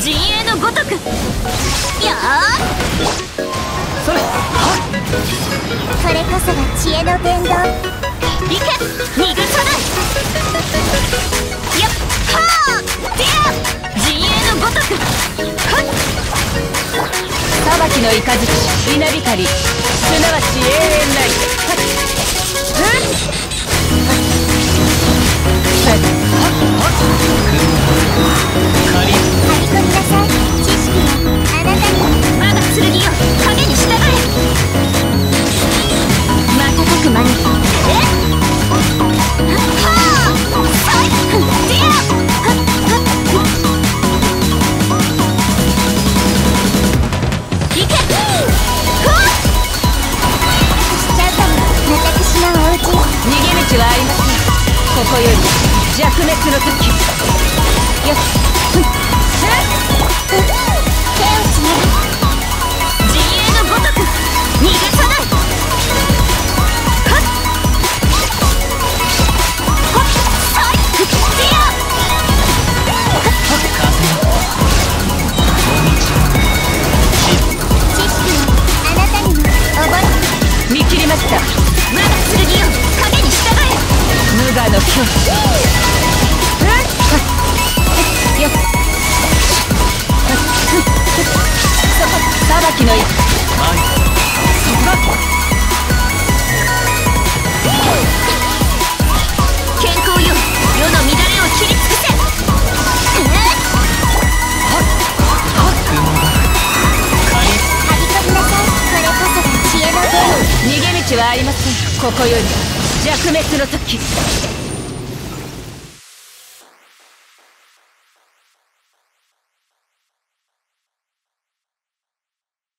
陣営のごとく。やーそれ、それこそが知恵の伝道。いけ、逃がさない。やっはーでや陣営のごとく。はっ、裁きのいかづき、稲光、すなわち永遠なり。ここより弱滅の時よっ、手をつなぐ陣営のごとく逃がさない。はっはっはいっ知識もあなたにも覚え見切りました。まだ剣を影に従え。無我の境地。裁きの一歩。健康よ、世の乱れを切り尽くせ。逃げ道はありません。ここより弱滅の時。